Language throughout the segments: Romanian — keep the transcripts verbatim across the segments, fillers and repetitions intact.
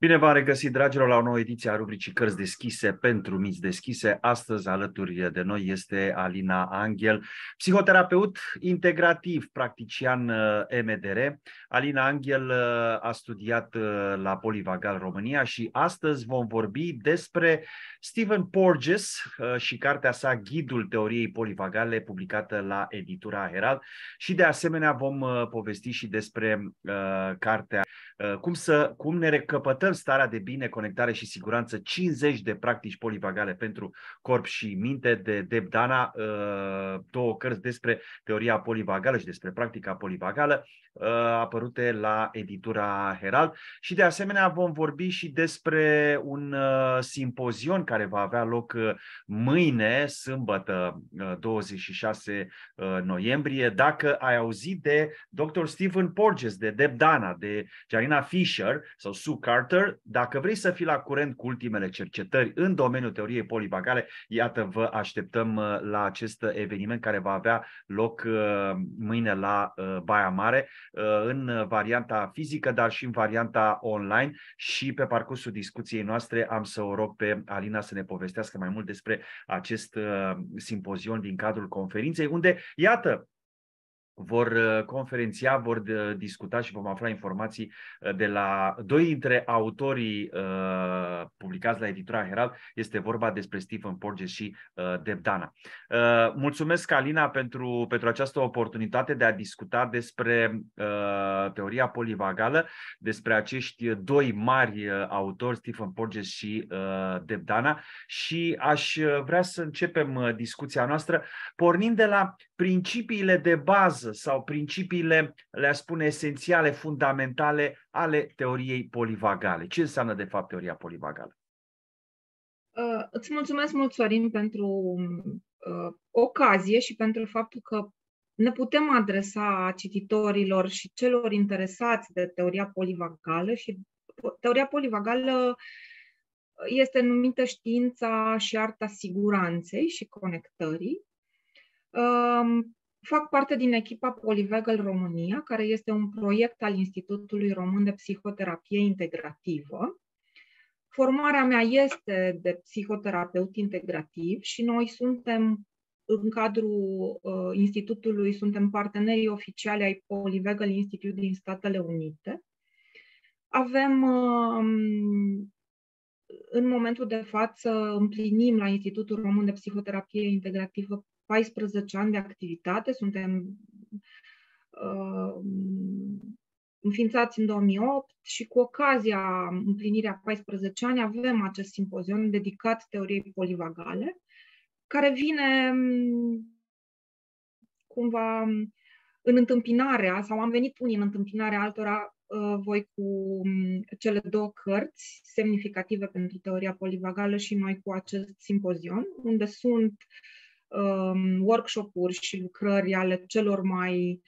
Bine v-am regăsit, dragilor, la o nouă ediție a rubricii Cărți deschise pentru minți deschise. Astăzi alături de noi este Alina Anghel, psihoterapeut integrativ, practician M D R. Alina Anghel a studiat la Polyvagal România și astăzi vom vorbi despre Stephen Porges și cartea sa Ghidul teoriei polivagale, publicată la Editura Herald. Și de asemenea vom povesti și despre uh, cartea cum, să, cum ne recăpătăm starea de bine, conectare și siguranță, cincizeci de practici polivagale pentru corp și minte, de Deb Dana, două cărți despre teoria polivagală și despre practica polivagală, apărute la Editura Herald. Și de asemenea vom vorbi și despre un simpozion care va avea loc mâine, sâmbătă, douăzeci și șase noiembrie. Dacă ai auzit de doctor Stephen Porges, de Deb Dana, de Janina Fisher sau Sue Carter, dacă vrei să fii la curent cu ultimele cercetări în domeniul teoriei polivagale, iată, vă așteptăm la acest eveniment care va avea loc mâine la Baia Mare, în varianta fizică, dar și în varianta online. Și pe parcursul discuției noastre am să o rog pe Alina să ne povestească mai mult despre acest simpozion din cadrul conferinței, unde, iată, vor conferenția, vor discuta și vom afla informații de la doi dintre autorii uh, publicați la Editura Herald. Este vorba despre Stephen Porges și uh, Deb Dana. Uh, mulțumesc, Alina, pentru, pentru această oportunitate de a discuta despre uh, teoria polivagală, despre acești doi mari uh, autori, Stephen Porges și uh, Deb Dana. Și aș vrea să începem discuția noastră pornind de la principiile de bază sau principiile, le-aș spune, esențiale, fundamentale ale teoriei polivagale. Ce înseamnă, de fapt, teoria polivagală? Uh, îți mulțumesc mult, Sorin, pentru uh, ocazie și pentru faptul că ne putem adresa cititorilor și celor interesați de teoria polivagală. Și teoria polivagală este numită știința și arta siguranței și conectării. Uh, Fac parte din echipa Polyvagal România, care este un proiect al Institutului Român de Psihoterapie Integrativă. Formarea mea este de psihoterapeut integrativ și noi suntem, în cadrul uh, institutului, suntem partenerii oficiali ai Polyvagal Institute din Statele Unite. Avem, uh, în momentul de față, împlinim la Institutul Român de Psihoterapie Integrativă paisprezece ani de activitate. Suntem uh, înființați în două mii opt și cu ocazia împlinirii a paisprezece ani avem acest simpozion dedicat teoriei polivagale, care vine cumva în întâmpinarea, sau am venit unii în întâmpinarea altora, uh, voi cu cele două cărți semnificative pentru teoria polivagală și noi cu acest simpozion, unde sunt workshop-uri și lucrări ale celor mai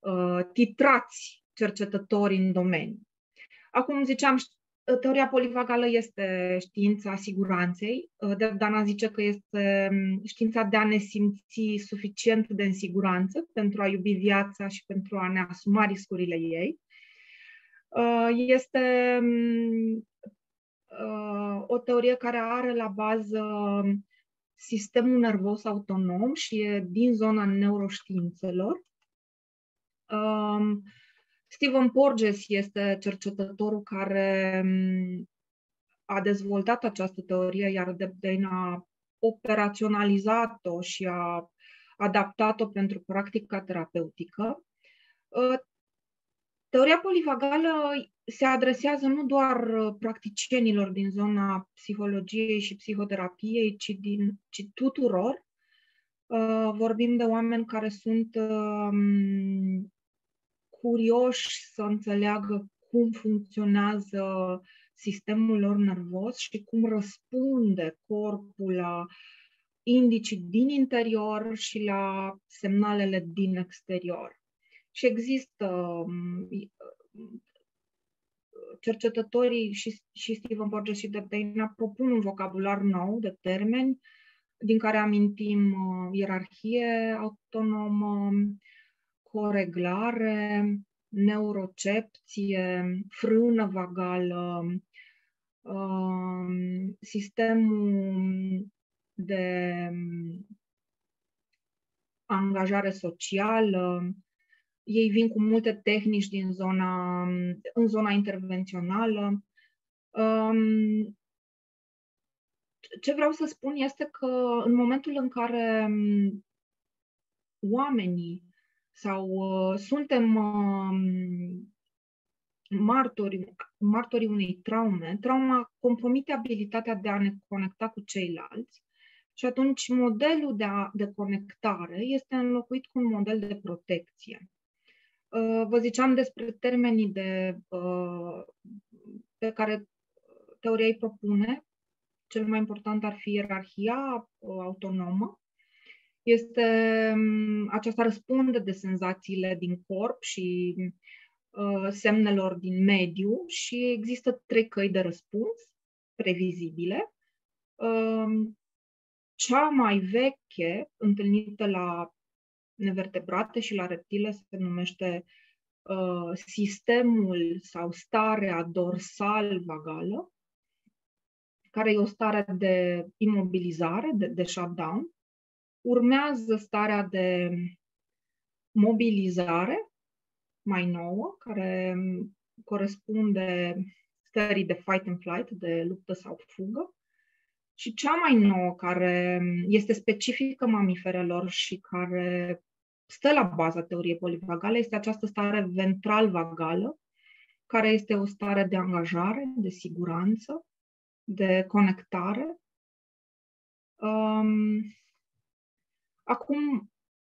uh, titrați cercetători în domeniu. Acum, ziceam, teoria polivagală este știința siguranței. Deb Dana zice că este știința de a ne simți suficient de în siguranță pentru a iubi viața și pentru a ne asuma riscurile ei. Uh, este uh, o teorie care are la bază sistemul nervos autonom și e din zona neuroștiințelor. Um, Stephen Porges este cercetătorul care a dezvoltat această teorie, iar Deb Dana a operaționalizat-o și a adaptat-o pentru practica terapeutică. Uh, teoria polivagală se adresează nu doar practicienilor din zona psihologiei și psihoterapiei, ci, din, ci tuturor. Uh, vorbim de oameni care sunt uh, curioși să înțeleagă cum funcționează sistemul lor nervos și cum răspunde corpul la indicii din interior și la semnalele din exterior. Și există uh, cercetătorii și, și Stephen Porges și Deb Dana propun un vocabular nou de termeni, din care amintim uh, ierarhie autonomă, coreglare, neurocepție, frână vagală, um, sistemul de angajare socială. Ei vin cu multe tehnici din zona, în zona intervențională. Um, ce vreau să spun este că în momentul în care oamenii sau uh, suntem uh, martori, martorii unei traume, trauma compromite abilitatea de a ne conecta cu ceilalți și atunci modelul de, a, de conectare este înlocuit cu un model de protecție. Uh, vă ziceam despre termenii de, uh, pe care teoria îi propune. Cel mai important ar fi ierarhia autonomă. Este, aceasta răspunde de senzațiile din corp și uh, semnelor din mediu și există trei căi de răspuns previzibile. Uh, cea mai veche, întâlnită la nevertebrate și la reptile, se numește uh, sistemul sau starea dorsal-vagală, care e o stare de imobilizare, de, de shutdown. Urmează starea de mobilizare, mai nouă, care corespunde stării de fight and flight, de luptă sau fugă. Și cea mai nouă, care este specifică mamiferelor și care stă la baza teoriei polivagale, este această stare ventral-vagală, care este o stare de angajare, de siguranță, de conectare. Um, Acum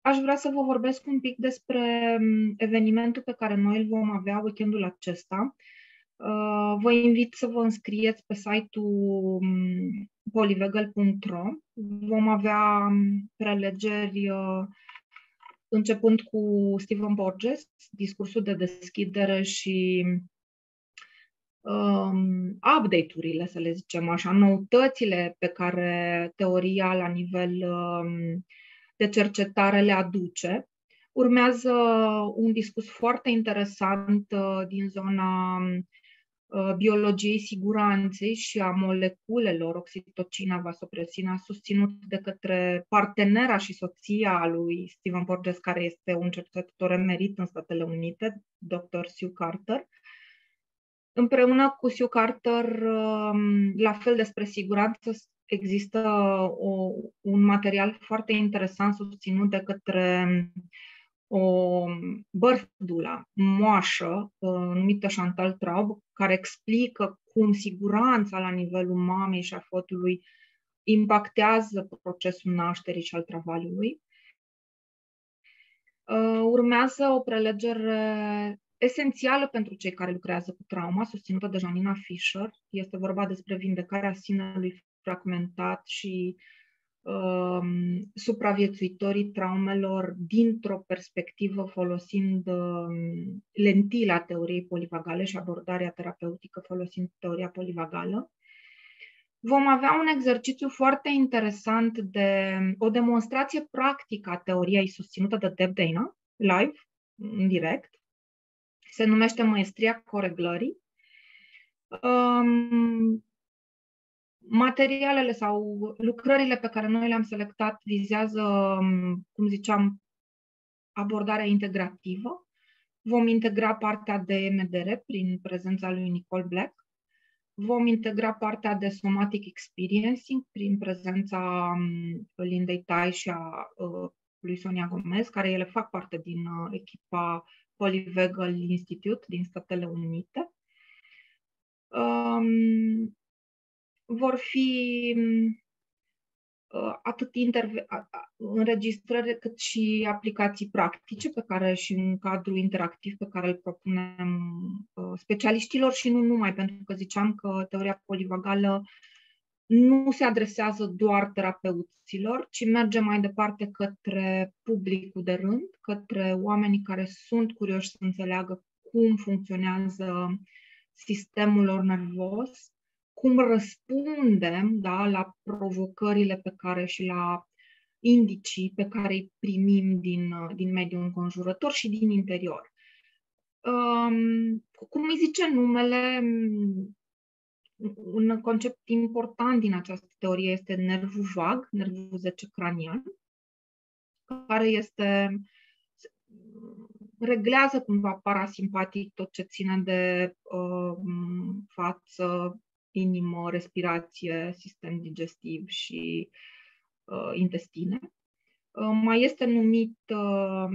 aș vrea să vă vorbesc un pic despre evenimentul pe care noi îl vom avea weekendul acesta. Vă invit să vă înscrieți pe site-ul polyvagal punct ro. Vom avea prelegeri începând cu Stephen Porges, discursul de deschidere și Um, update-urile, să le zicem așa, noutățile pe care teoria la nivel um, de cercetare le aduce. Urmează un discurs foarte interesant uh, din zona uh, biologiei siguranței și a moleculelor, oxitocina, vasopresina, susținut de către partenera și soția lui Stephen Porges, care este un cercetător emerit în Statele Unite, doctor Sue Carter. Împreună cu Sue Carter, la fel despre siguranță, există o, un material foarte interesant susținut de către o bărfdula, moașă, numită Chantal Traub, care explică cum siguranța la nivelul mamei și a fotului impactează procesul nașterii și al travaliului. Urmează o prelegere esențială pentru cei care lucrează cu trauma, susținută de Janina Fisher. Este vorba despre vindecarea sinelui fragmentat și um, supraviețuitorii traumelor dintr-o perspectivă folosind um, lentila teoriei polivagale și abordarea terapeutică folosind teoria polivagală. Vom avea un exercițiu foarte interesant de o demonstrație practică a teoriei susținută de Deb Dana, live, în direct. Se numește Maestria coreglării. Um, materialele sau lucrările pe care noi le-am selectat vizează, cum ziceam, abordarea integrativă. Vom integra partea de E M D R prin prezența lui Nicole Black. Vom integra partea de Somatic Experiencing prin prezența Lindei Tai și a uh, lui Sonia Gomez, care ele fac parte din uh, echipa Polyvagal Institute din Statele Unite. Um, vor fi uh, atât înregistrări cât și aplicații practice pe care și un cadru interactiv pe care îl propunem uh, specialiștilor și nu numai, pentru că ziceam că teoria polivagală nu se adresează doar terapeuților, ci merge mai departe către publicul de rând, către oamenii care sunt curioși să înțeleagă cum funcționează sistemul lor nervos, cum răspundem, da, la provocările pe care și la indicii pe care îi primim din, din mediul înconjurător și din interior. Um, cum îi zice numele, un concept important din această teorie este nervul vag, nervul zececranian, care este, reglează cumva parasimpatic tot ce ține de uh, față, inimă, respirație, sistem digestiv și uh, intestine. Uh, mai este numit uh,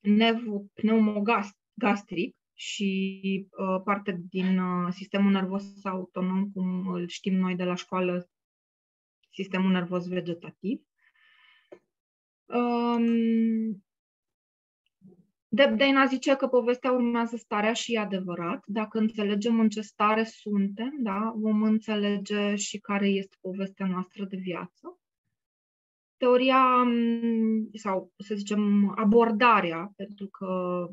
nervul pneumogastric și uh, parte din uh, sistemul nervos autonom, cum îl știm noi de la școală, sistemul nervos vegetativ. Um, Deb Dana zice că povestea urmează starea și e adevărat. Dacă înțelegem în ce stare suntem, da, vom înțelege și care este povestea noastră de viață. Teoria, sau să zicem abordarea, pentru că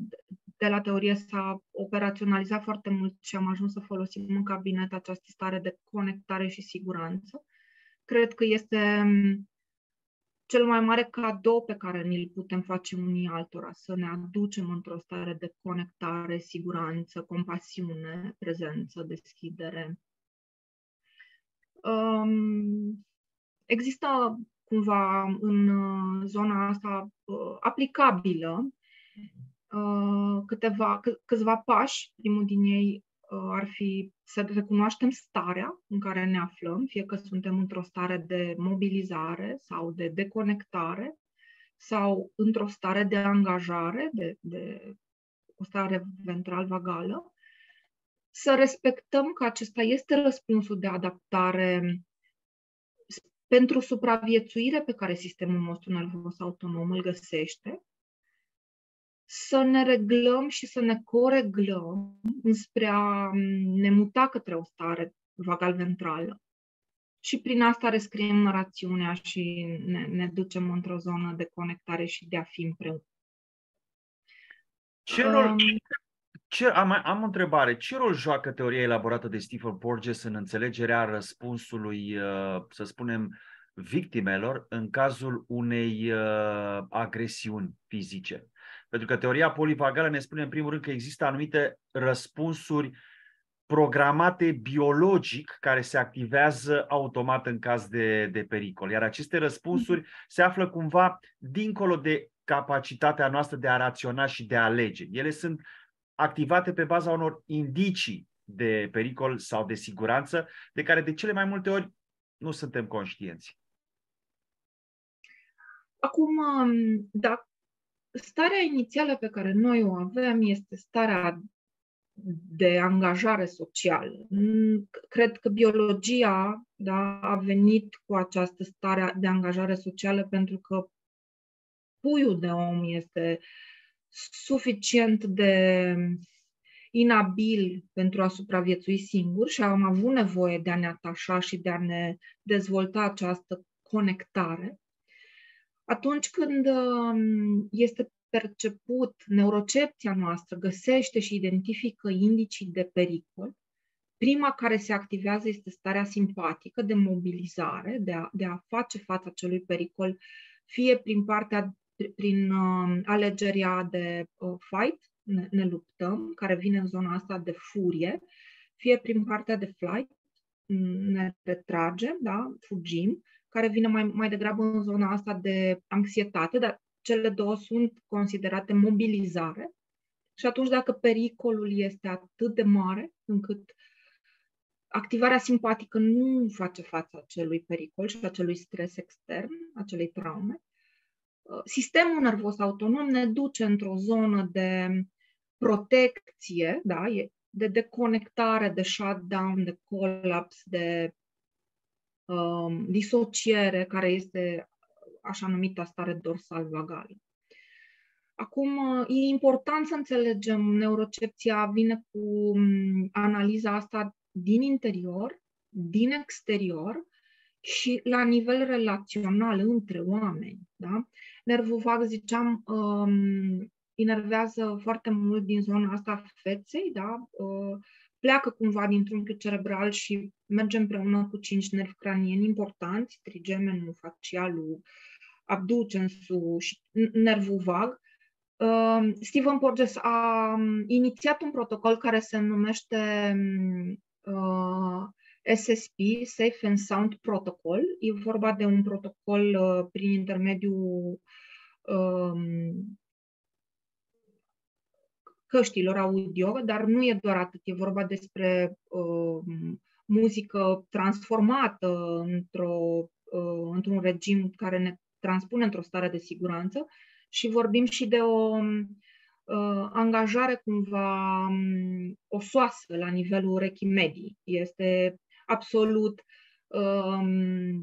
de la teorie s-a operaționalizat foarte mult și am ajuns să folosim în cabinet această stare de conectare și siguranță. Cred că este cel mai mare cadou pe care ni-l putem face unii altora, să ne aducem într-o stare de conectare, siguranță, compasiune, prezență, deschidere. Um, există cumva în zona asta aplicabilă câteva, câțiva pași. Primul din ei ar fi să recunoaștem starea în care ne aflăm, fie că suntem într-o stare de mobilizare sau de deconectare sau într-o stare de angajare, de, de o stare ventral-vagală. Să respectăm că acesta este răspunsul de adaptare pentru supraviețuire pe care sistemul nostru nervos autonom îl găsește. Să ne reglăm și să ne coreglăm înspre a ne muta către o stare vagal-ventrală. Și prin asta rescriem narațiunea și ne, ne ducem într-o zonă de conectare și de a fi împreună. Ce rol, ce, am, am o întrebare. Ce rol joacă teoria elaborată de Stephen Porges în înțelegerea răspunsului, să spunem, victimelor în cazul unei agresiuni fizice? Pentru că teoria polivagală ne spune în primul rând că există anumite răspunsuri programate biologic care se activează automat în caz de, de pericol. Iar aceste răspunsuri se află cumva dincolo de capacitatea noastră de a raționa și de a alege. Ele sunt activate pe baza unor indicii de pericol sau de siguranță de care de cele mai multe ori nu suntem conștienți. Acum, dacă starea inițială pe care noi o avem este starea de angajare socială. Cred că biologia, da, a venit cu această stare de angajare socială pentru că puiul de om este suficient de inabil pentru a supraviețui singur și am avut nevoie de a ne atașa și de a ne dezvolta această conectare. Atunci când este perceput, neurocepția noastră găsește și identifică indicii de pericol, prima care se activează este starea simpatică de mobilizare, de a, de a face față acelui pericol, fie prin partea, prin uh, alegerea de uh, fight, ne, ne luptăm, care vine în zona asta de furie, fie prin partea de flight, ne retragem, da, fugim, care vine mai, mai degrabă în zona asta de anxietate, dar cele două sunt considerate mobilizare. Și atunci dacă pericolul este atât de mare încât activarea simpatică nu face față acelui pericol și acelui stres extern, acelei traume, sistemul nervos autonom ne duce într-o zonă de protecție, da, de deconectare, de shutdown, de colaps, de disociere, care este așa numită stare dorsal vagală. Acum, e important să înțelegem, neurocepția vine cu analiza asta din interior, din exterior și la nivel relațional între oameni. Da? Nervul vag, ziceam, inervează foarte mult din zona asta a feței, da? Pleacă cumva din trunchiul cerebral și merge împreună cu cinci nervi cranieni importanți, trigemenul, facialul, abducensul și nervul vag. Uh, Stephen Porges a inițiat un protocol care se numește uh, S S P, Safe and Sound Protocol. E vorba de un protocol uh, prin intermediul um, căștilor audio, dar nu e doar atât. E vorba despre uh, muzică transformată într-o, uh, într-un regim care ne transpune într-o stare de siguranță și vorbim și de o uh, angajare cumva um, osoasă la nivelul urechii medii. Este absolut um,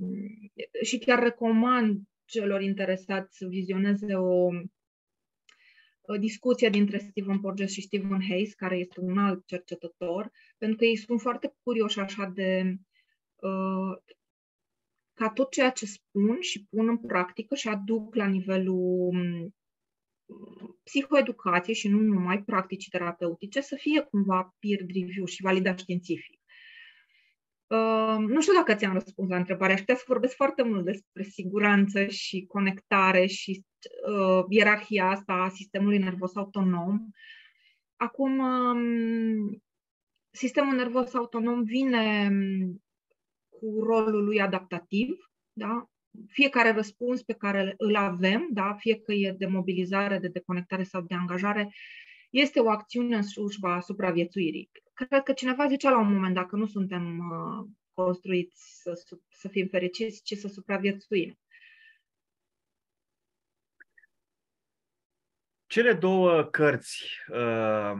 și chiar recomand celor interesați să vizioneze o discuția dintre Stephen Porges și Stephen Hayes, care este un alt cercetător, pentru că ei sunt foarte curioși așa de uh, ca tot ceea ce spun și pun în practică și aduc la nivelul psihoeducației și nu numai practicii terapeutice să fie cumva peer review și validat științific. Uh, nu știu dacă ți-am răspuns la întrebare. Aș putea să vorbesc foarte mult despre siguranță și conectare și uh, ierarhia asta a sistemului nervos autonom. Acum, um, sistemul nervos autonom vine cu rolul lui adaptativ, da? Fiecare răspuns pe care îl avem, da? Fie că e de mobilizare, de deconectare sau de angajare, este o acțiune în slujba supraviețuirii. Cred că cineva zicea la un moment, dacă nu suntem uh, construiți să, să fim fericiți, ci să supraviețuim. Cele două cărți uh,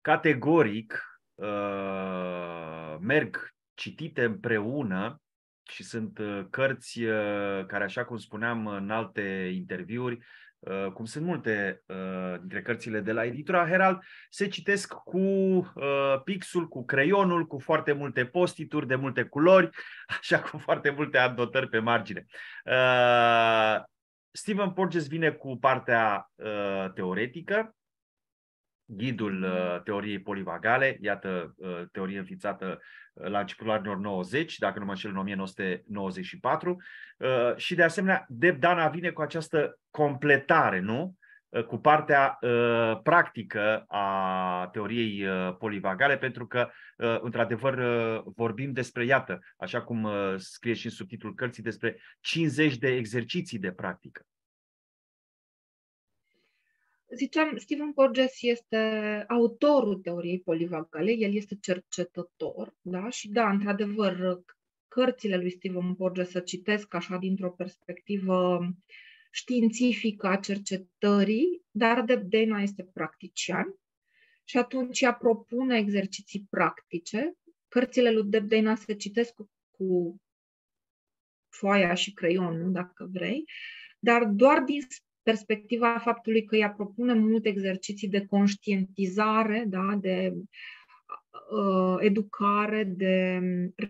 categoric uh, merg citite împreună și sunt cărți uh, care, așa cum spuneam în alte interviuri, Uh, cum sunt multe uh, dintre cărțile de la Editura Herald, se citesc cu uh, pixul, cu creionul, cu foarte multe post-it-uri de multe culori, așa cu foarte multe anotări pe margine. Uh, Stephen Porges vine cu partea uh, teoretică, ghidul uh, teoriei polivagale, iată, uh, teorie înființată uh, la începutul anilor nouăzeci, dacă nu mă înșel, în o mie nouă sute nouăzeci și patru, uh, și de asemenea Deb Dana vine cu această completare, nu? Uh, cu partea uh, practică a teoriei uh, polivagale, pentru că, uh, într-adevăr, uh, vorbim despre, iată, așa cum uh, scrie și în subtitlul cărții, despre cincizeci de exerciții de practică. Ziceam, Stephen Porges este autorul teoriei polivagale, el este cercetător, da? Și da, într-adevăr, cărțile lui Stephen Porges se citesc așa dintr-o perspectivă științifică a cercetării, dar Deb Dana este practician și atunci ea propune exerciții practice. Cărțile lui Deb Dana se citesc cu, cu foaia și creionul, dacă vrei, dar doar din perspectiva faptului că ea propune multe exerciții de conștientizare, da, de uh, educare, de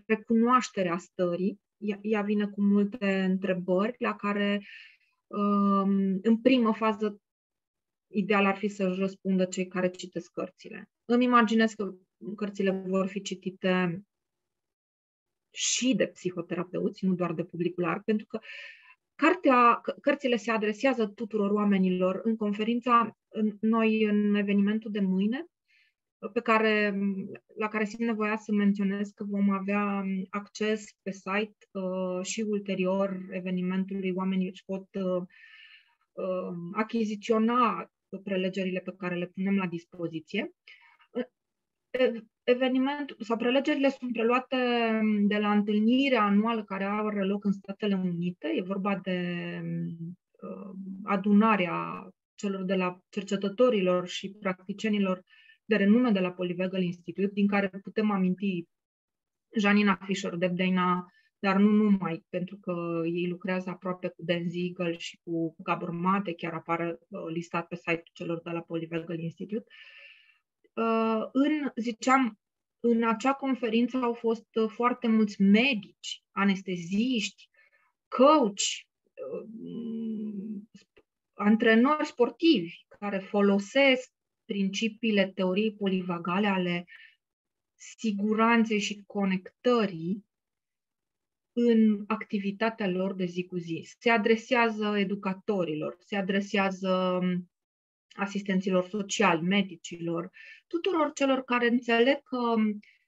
recunoașterea stării. Ea, ea vine cu multe întrebări la care, um, în primă fază, ideal ar fi să-și răspundă cei care citesc cărțile. Îmi imaginez că cărțile vor fi citite și de psihoterapeuți, nu doar de public larg, pentru că Cartea, cărțile se adresează tuturor oamenilor. În conferința, noi, în evenimentul de mâine, pe care, la care simt nevoia să menționez că vom avea acces pe site uh, și ulterior evenimentului, oamenii își pot uh, uh, achiziționa prelegerile pe care le punem la dispoziție. Evenimentul sau prelegerile sunt preluate de la întâlnirea anuală care are loc în Statele Unite. E vorba de adunarea celor de la cercetătorilor și practicienilor de renume de la Polyvagal Institute, din care putem aminti Janina Fisher, Deb Dana, dar nu numai, pentru că ei lucrează aproape cu Dan Siegel și cu Gabor Maté, chiar apare listat pe site-ul celor de la Polyvagal Institute. În, ziceam, în acea conferință au fost foarte mulți medici, anesteziști, coach, antrenori sportivi care folosesc principiile teoriei polivagale ale siguranței și conectării în activitatea lor de zi cu zi. Se adresează educatorilor, se adresează asistenților sociali, medicilor, tuturor celor care înțeleg că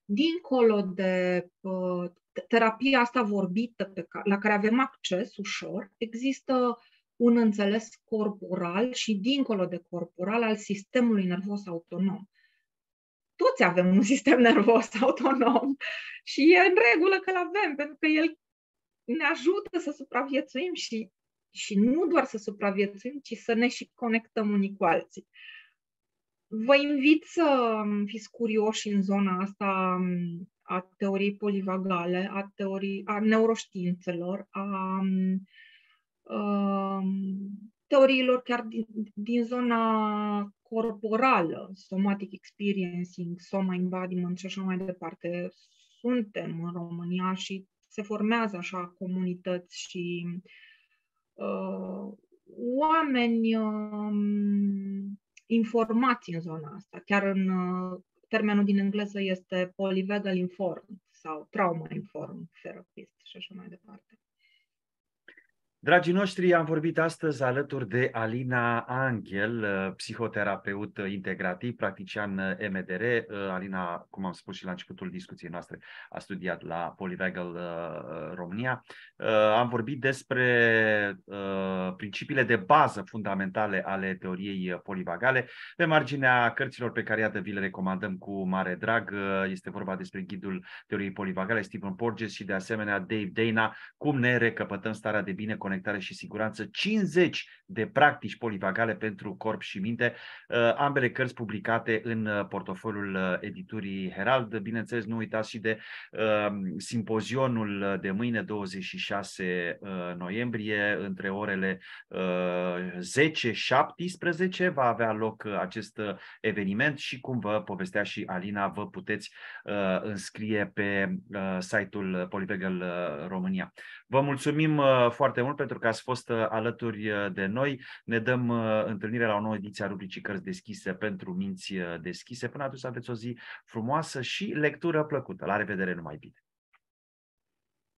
dincolo de uh, terapia asta vorbită pe care, la care avem acces ușor, există un înțeles corporal și dincolo de corporal al sistemului nervos autonom. Toți avem un sistem nervos autonom și e în regulă că-l avem, pentru că el ne ajută să supraviețuim și, și nu doar să supraviețuim, ci să ne și conectăm unii cu alții. Vă invit să fiți curioși în zona asta a teoriei polivagale, a, teorii, a neuroștiințelor, a teoriilor chiar din, din zona corporală, somatic experiencing, soma embodiment și așa mai departe. Suntem în România și se formează așa comunități și uh, oameni uh, informați în zona asta. Chiar în uh, termenul din engleză este polyvagal informed sau trauma informed therapist și așa mai departe. Dragii noștri, am vorbit astăzi alături de Alina Anghel, psihoterapeut integrativ, practician M D R. Alina, cum am spus și la începutul discuției noastre, a studiat la Polyvagal România. Am vorbit despre principiile de bază fundamentale ale teoriei polivagale. Pe marginea cărților pe care, iată, vi le recomandăm cu mare drag, este vorba despre ghidul teoriei polivagale, Stephen Porges și, de asemenea, Deb Dana, Cum ne recapătăm starea de bine, conectare și siguranță, cincizeci de practici polivagale pentru corp și minte, ambele cărți publicate în portofoliul Editurii Herald. Bineînțeles, nu uitați și de simpozionul de mâine, douăzeci și șase noiembrie, între orele zece și șaptesprezece va avea loc acest eveniment și, cum vă povestea și Alina, vă puteți înscrie pe site-ul Polyvagal România. Vă mulțumim foarte mult pentru că ați fost alături de noi. Ne dăm întâlnire la o nouă ediție a rubricii Cărți deschise pentru minți deschise. Până atunci aveți o zi frumoasă și lectură plăcută. La revedere, numai bine!